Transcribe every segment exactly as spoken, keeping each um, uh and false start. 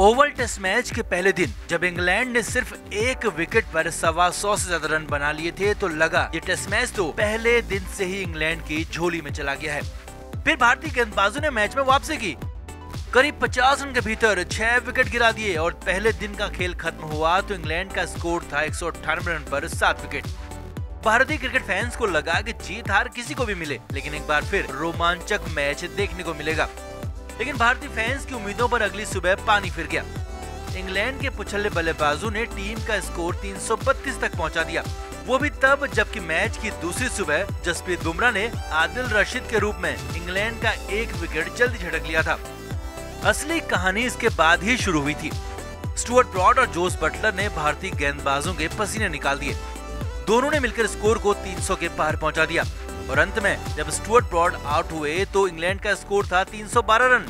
Oval test match के पहले दिन जब इंग्लैंड ने सिर्फ एक विकेट पर सवा सौ से ज्यादा रन बना लिए थे तो लगा ये टेस्ट मैच तो पहले दिन से ही इंग्लैंड की झोली में चला गया है। फिर भारतीय गेंदबाजों ने मैच में वापसी की, करीब पचास रन के भीतर छह विकेट गिरा दिए और पहले दिन का खेल खत्म हुआ तो इंग्लैंड का स्कोर था एक सौ अट्ठानवे रन पर सात विकेट। भारतीय क्रिकेट फैंस को लगा कि जीत हार किसी को भी मिले लेकिन एक बार फिर रोमांचक मैच देखने को मिलेगा, लेकिन भारतीय फैंस की उम्मीदों पर अगली सुबह पानी फिर गया। इंग्लैंड के पुछल्ले बल्लेबाजों ने टीम का स्कोर तीन सौ बत्तीस तक पहुंचा दिया, वो भी तब जबकि मैच की दूसरी सुबह जसप्रीत बुमराह ने आदिल रशीद के रूप में इंग्लैंड का एक विकेट जल्दी झटक लिया था। असली कहानी इसके बाद ही शुरू हुई थी। स्टुअर्ट ब्रॉड और जोस बटलर ने भारतीय गेंदबाजों के पसीने निकाल दिए, दोनों ने मिलकर स्कोर को तीन सौ के पार पहुंचा दिया और अंत में जब स्टुअर्ट ब्रॉड आउट हुए तो इंग्लैंड का स्कोर था तीन सौ बारह रन।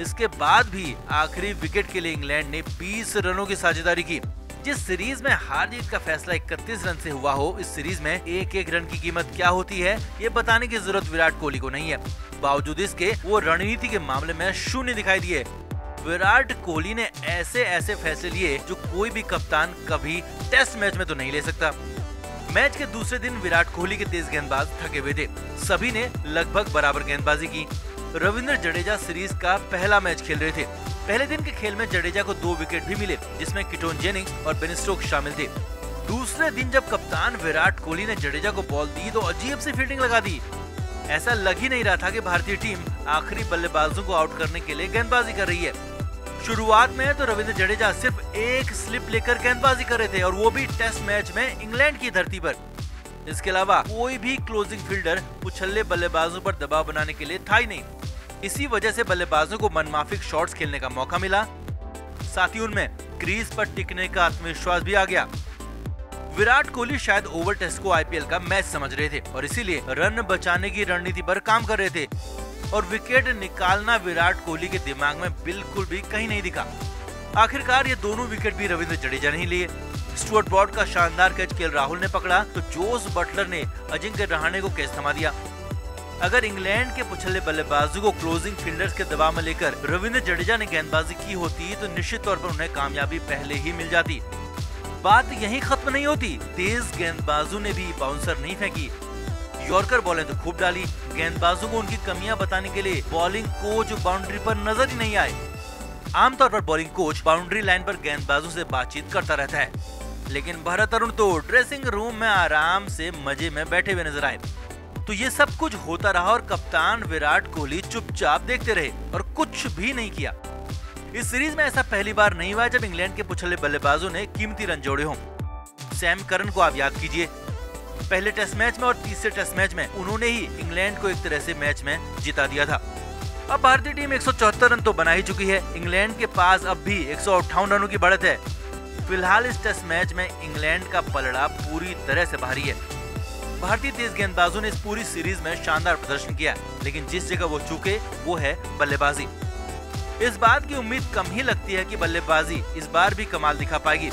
इसके बाद भी आखिरी विकेट के लिए इंग्लैंड ने बीस रनों की साझेदारी की। जिस सीरीज में हार जीत का फैसला इकतीस रन से हुआ हो, इस सीरीज में एक एक रन की कीमत क्या होती है ये बताने की जरूरत विराट कोहली को नहीं है। बावजूद इसके वो रणनीति के मामले में शून्य दिखाई दिए। विराट कोहली ने ऐसे ऐसे फैसले लिए जो कोई भी कप्तान कभी टेस्ट मैच में तो नहीं ले सकता। मैच के दूसरे दिन विराट कोहली के तेज गेंदबाज थके हुए थे, सभी ने लगभग बराबर गेंदबाजी की। रविंद्र जडेजा सीरीज का पहला मैच खेल रहे थे। पहले दिन के खेल में जडेजा को दो विकेट भी मिले जिसमें कीटन जेनिंग्स और बेन स्टोक्स शामिल थे। दूसरे दिन जब कप्तान विराट कोहली ने जडेजा को बॉल दी तो अजीब सी फील्डिंग लगा दी, ऐसा लग ही नहीं रहा था कि भारतीय टीम आखिरी बल्लेबाजों को आउट करने के लिए गेंदबाजी कर रही है। शुरुआत में तो रविंद्र जडेजा सिर्फ एक स्लिप लेकर गेंदबाजी कर रहे थे और वो भी टेस्ट मैच में इंग्लैंड की धरती पर। इसके अलावा कोई भी क्लोजिंग फील्डर उछल्ले बल्लेबाजों पर दबाव बनाने के लिए था ही नहीं, इसी वजह से बल्लेबाजों को मनमाफिक शॉट्स खेलने का मौका मिला, साथ ही उनमें क्रीज पर टिकने का आत्मविश्वास भी आ गया। विराट कोहली शायद ओवल टेस्ट को आईपीएल का मैच समझ रहे थे और इसीलिए रन बचाने की रणनीति पर काम कर रहे थे और विकेट निकालना विराट कोहली के दिमाग में बिल्कुल भी कहीं नहीं दिखा। आखिरकार ये दोनों विकेट भी रविंद्र जडेजा नहीं लिए। स्टुअर्ट ब्रॉड का शानदार कैच केएल राहुल ने पकड़ा तो जोस बटलर ने अजिंक्य रहाणे को कैच थमा दिया। अगर इंग्लैंड के पिछले बल्लेबाजों को क्लोजिंग फील्डर्स के दबाव में लेकर रविंद्र जडेजा ने गेंदबाजी की होती तो निश्चित तौर पर उन्हें कामयाबी पहले ही मिल जाती। बात यहीं खत्म नहीं होती, तेज गेंदबाजों ने भी बाउंसर नहीं फेंकी, यॉर्कर बॉलें तो खूब डाली। गेंदबाजों को उनकी कमियां बताने के लिए बॉलिंग कोच बाउंड्री पर नजर ही नहीं आए। आमतौर पर बॉलिंग कोच बाउंड्री लाइन पर गेंदबाजों से बातचीत करता रहता है, लेकिन भारत अरुण तो ड्रेसिंग रूम में आराम से मजे में बैठे हुए नजर आए। तो ये सब कुछ होता रहा और कप्तान विराट कोहली चुपचाप देखते रहे और कुछ भी नहीं किया। इस सीरीज में ऐसा पहली बार नहीं हुआ जब इंग्लैंड के पिछले बल्लेबाजों ने कीमती रन जोड़े हों। सैम करन को आप याद कीजिए, पहले टेस्ट मैच में और तीसरे टेस्ट मैच में उन्होंने ही इंग्लैंड को एक तरह से मैच में जिता दिया था। अब भारतीय टीम एक सौ चौहत्तर रन तो बना ही चुकी है, इंग्लैंड के पास अब भी एक सौ अट्ठावन रनों की बढ़त है। फिलहाल इस टेस्ट मैच में इंग्लैंड का पलड़ा पूरी तरह से भारी है। भारतीय तेज गेंदबाजों ने इस पूरी सीरीज में शानदार प्रदर्शन किया, लेकिन जिस जगह वो चूके वो है बल्लेबाजी। इस बात की उम्मीद कम ही लगती है कि बल्लेबाजी इस बार भी कमाल दिखा पाएगी।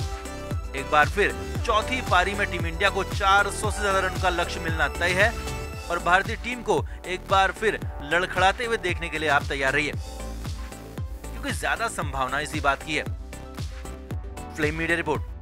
एक बार फिर चौथी पारी में टीम इंडिया को चार सौ से ज्यादा रन का लक्ष्य मिलना तय है और भारतीय टीम को एक बार फिर लड़खड़ाते हुए देखने के लिए आप तैयार रहिए, क्योंकि ज्यादा संभावना इसी बात की है। Flame media report.